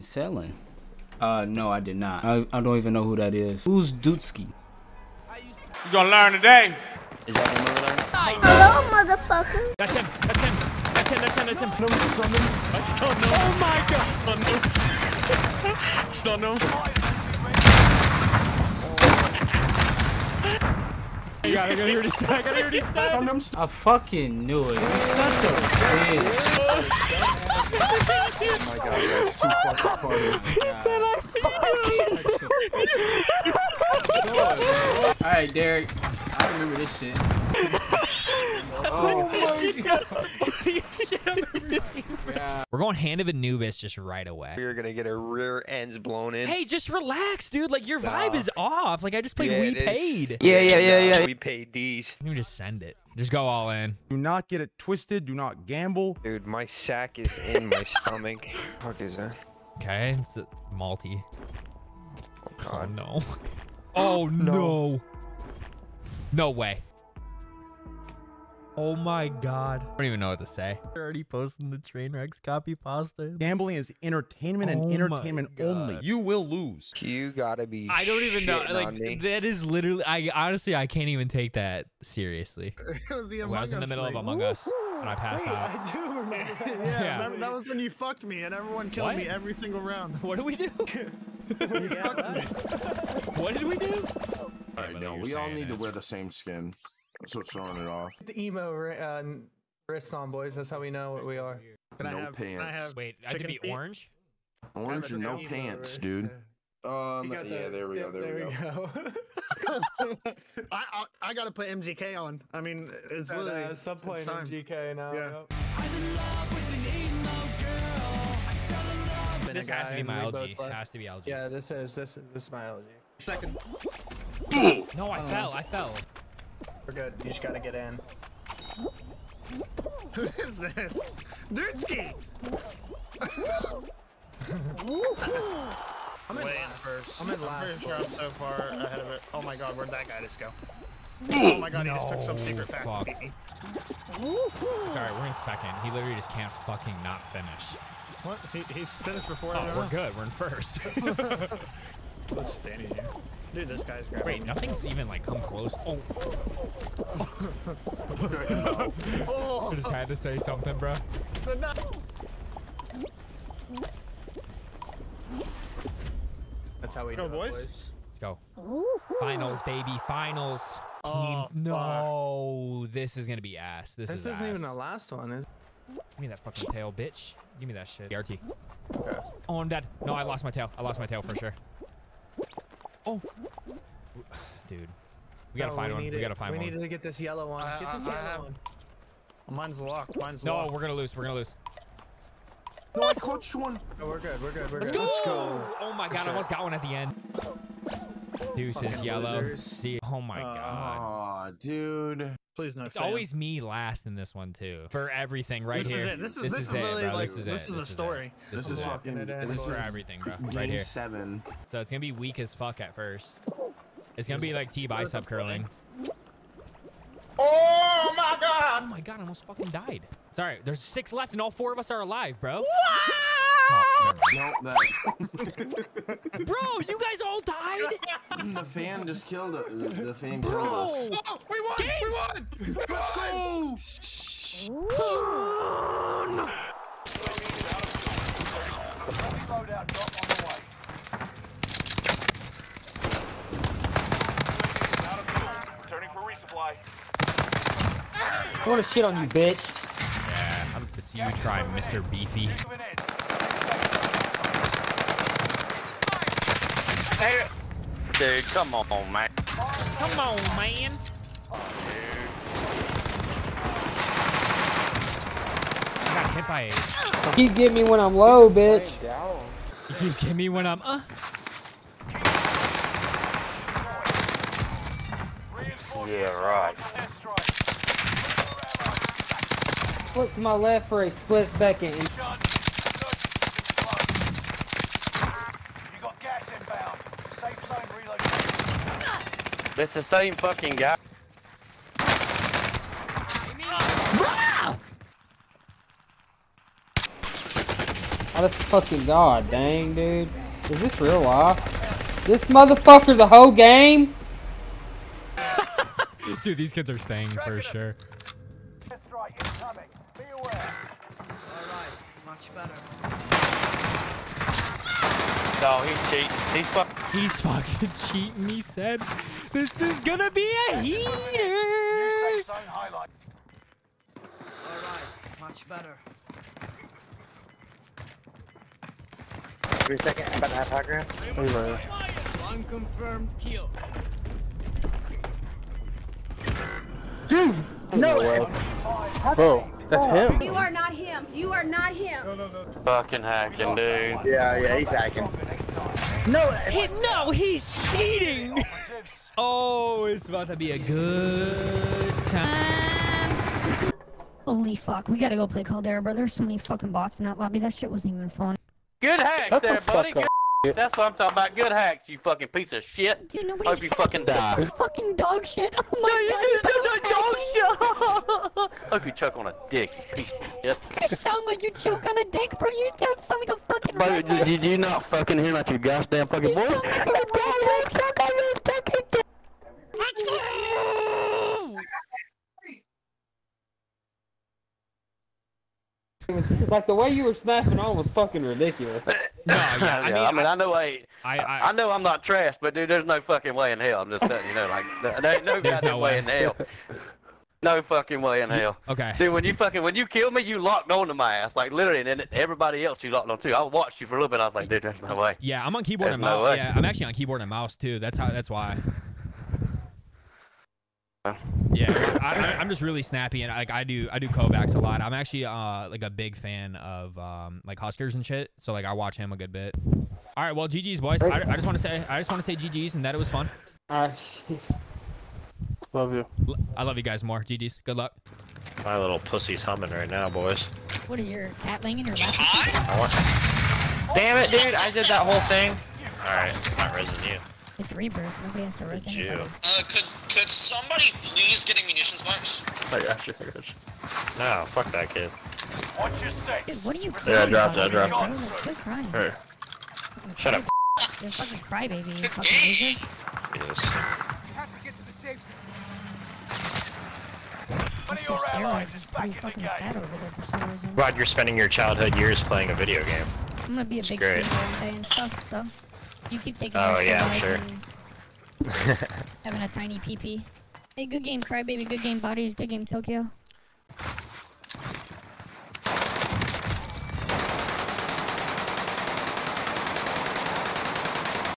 Selling? No, I did not. I don't even know who that is. Who's Dudeski? You gonna learn today. Is that him over there? Hello, motherfucker. That's him. That's him. That's him. That's him. That's him. No, stun him. I stun him. Oh my god. Stun him. Stun him. I gotta hear this side. I gotta hear this side. I fucking knew it. You're such a bitch. Oh my god, that's too fucking funny. He said I fucking Alright, Derek. I remember this shit. Oh my god. We're going hand of Anubis just right away. We're gonna get our rear ends blown in. Hey, just relax, dude. Like, your vibe is off. Like, I just played We Paid. Yeah. We paid these. Let me just send it. Just go all in. Do not get it twisted. Do not gamble. Dude, my sack is in my stomach. Fuck is that? Okay, it's a multi. Oh, God. Oh, no. Oh, no. No way. Oh, my God. I don't even know what to say. They're already posting the train wrecks copy pasta. Gambling is entertainment and entertainment only. You will lose. You gotta be I don't even know. Like, that is literally... Honestly, I can't even take that seriously. It was the Among Us. I was in the middle of Among Us and I passed out. I do remember that. Yeah, that was when you fucked me and everyone killed me every single round. What did we do? You fucked me. What did we do? All right, no, we all need to wear the same skin. So throwing it off. The emo wrist on, boys. That's how we know what we are. Can I have pants? Wait, I have to be orange? Orange and no pants, wrist, dude. Yeah. Yeah, there we go. There we go. I gotta put MGK on. I mean, it's literally... Stop playing MGK now. Yeah. I'm in love with an emo girl. I fell in love with this has to be my LG. It has to be LG. Yeah, this is my LG. Second. Ooh. No, I fell. We're good. You just gotta get in. Who is this? Dudeski! I'm in last. First. I'm in last. I'm pretty sure I'm so far ahead of it. Oh my god, where'd that guy just go? Oh my god, he just took some secret pack to beat me. It's alright, we're in second. He literally just can't fucking not finish. What? He's finished before I we're good. We're in first. Let's stand here. Dude, this guy's grabbing. Wait, nothing's even like come close. Oh. I just had to say something, bro. That's how we do it, boys. Let's go. Finals, baby. Finals. Oh, no. Fuck. This is going to be ass. This isn't ass. Even the last one, is it? Give me that fucking tail, bitch. Give me that shit. BRT. Okay. Oh, I'm dead. No, I lost my tail. I lost my tail for sure. Oh, dude, we gotta find one. We gotta find one. We needed to get this yellow one. Get this yellow one. Mine's locked. Mine's locked. No, we're gonna lose. We're gonna lose. No, I clutched one. No, we're good. We're good. We're good. Let's go. Oh my god, I almost got one at the end. Deuces, yellow. Oh my god. Oh, dude. Please no. It's always me last in this one too. For everything, right here. This is it. This is it, bro. This is a story. This is fucking. This is for everything, bro. Right here. Game 7. So it's gonna be weak as fuck at first. It's gonna be like T bicep curling. Oh my god! Oh my god! I almost fucking died. It's alright. There's 6 left, and all 4 of us are alive, bro. Oh, no. Bro, you guys all died. The fan just killed us. The fan killed us. Oh, we won! Game. We won! Let's go! I want to shit on you, bitch. Yeah, I'd like to see you try, Mr. Beefy. Hey, dude, come on, man. Come on, man. I got hit by it. Keep getting me when I'm low, bitch. He keeps getting me when I'm Yeah, right. Look to my left for a split second. That's the same fucking guy. Oh, that's fucking god dang, dude. Is this real life? This motherfucker the whole game? Dude, these kids are staying for sure. No, he's cheating. He's fucking cheating, he said. This is gonna be a heater! Alright, much better. 3 seconds, I'm about to have high ground. Unconfirmed kill. Dude! No way! Bro, that's him. You are not him. You are not him. No. Fucking hacking, dude. Yeah, he's hacking. No, he's cheating! Oh, it's about to be a good time. Holy fuck, we gotta go play Caldera, bro. There's so many fucking bots in that lobby. That shit wasn't even fun. Good hacks there, buddy. That's what I'm talking about. Good hacks, you fucking piece of shit. Dude, hope you fucking die. Fucking dog shit. Oh my god. Dog shit. Hope you choke on a dick, you piece of shit. You sound like you choke on a dick, bro. You sound like a fucking bro, did you not fucking hear like your goddamn fucking voice? You sound like a fucking dick. Like the way you were snapping on was fucking ridiculous. No, yeah, I mean, I know I know I'm not trash, but dude, there's no fucking way in hell. I'm just telling you, like, there's no way in hell. No fucking way in hell. Okay. Dude, when you killed me, you locked onto my ass, like literally, and then everybody else you locked on too. I watched you for a little bit. I was like, dude, there's no way. Yeah, I'm on keyboard and mouse. Yeah, I'm actually on keyboard and mouse too. That's why. Yeah, I'm just really snappy, and like I do Kovacs a lot. I'm actually like a big fan of like Huskers and shit, so like I watch him a good bit. All right, well, GG's boys. I just want to say GG's and that it was fun. Love you. I love you guys more. GG's. Good luck. My little pussy's humming right now, boys. What is your catling in your mouth? Damn it, dude! I did that whole thing. All right, I'm not resing you. It's Rebirth, nobody has to arrest anybody. Could somebody please get a munitions box? I got you. No, fuck that kid. What you say? Dude, what are you crying about? I dropped. Quit crying. Hey. Shut up. You're fucking crybaby, you fucking loser. Yes. You have to get to the safe zone. One of your allies is back in the game. Rod, you're spending your childhood years playing a video game. I'm gonna be a big streamer one day and stuff, so. You keep taking oh yeah, I'm sure. Having a tiny pee-pee. Hey, good game, Crybaby. Good game, Bodies. Good game, Tokyo.